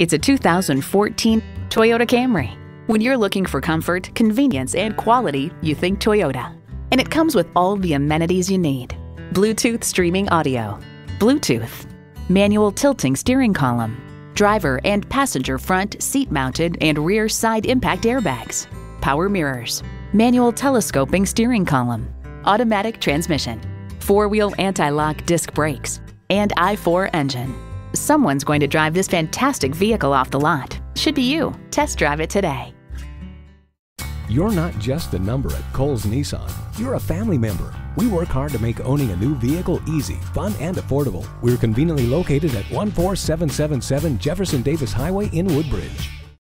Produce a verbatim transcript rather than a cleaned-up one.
It's a two thousand fourteen Toyota Camry. When you're looking for comfort, convenience, and quality, you think Toyota. And it comes with all the amenities you need. Bluetooth streaming audio, Bluetooth, manual tilting steering column, driver and passenger front seat-mounted and rear side impact airbags, power mirrors, manual telescoping steering column, automatic transmission, four-wheel anti-lock disc brakes, and I four engine. Someone's going to drive this fantastic vehicle off the lot. Should be you. Test drive it today. You're not just a number at Cowles Nissan. You're a family member. We work hard to make owning a new vehicle easy, fun, and affordable. We're conveniently located at one four seven seven seven Jefferson Davis Highway in Woodbridge.